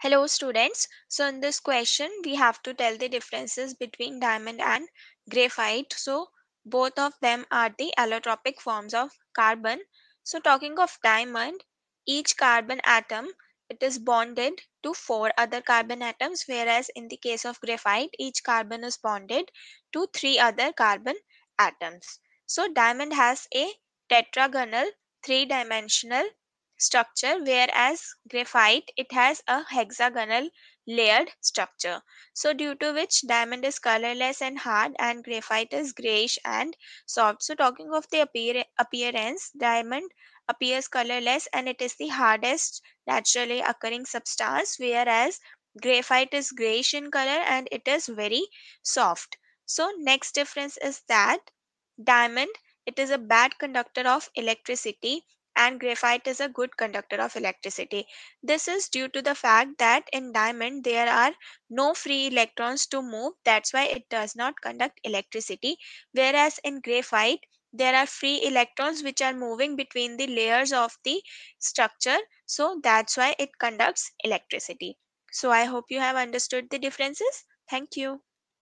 Hello students. So in this question, we have to tell the differences between diamond and graphite. So both of them are the allotropic forms of carbon. So talking of diamond, each carbon atom, it is bonded to 4 other carbon atoms, whereas in the case of graphite, each carbon is bonded to 3 other carbon atoms. So diamond has a tetragonal, 3-dimensional structure, whereas graphite, it has a hexagonal layered structure, so due to which diamond is colorless and hard and graphite is grayish and soft. So talking of the appearance, diamond appears colorless and it is the hardest naturally occurring substance, whereas graphite is grayish in color and it is very soft. So next difference is that diamond, it is a bad conductor of electricity and graphite is a good conductor of electricity. This is due to the fact that in diamond there are no free electrons to move, that's why it does not conduct electricity, whereas in graphite there are free electrons which are moving between the layers of the structure, so that's why it conducts electricity. So I hope you have understood the differences. Thank you.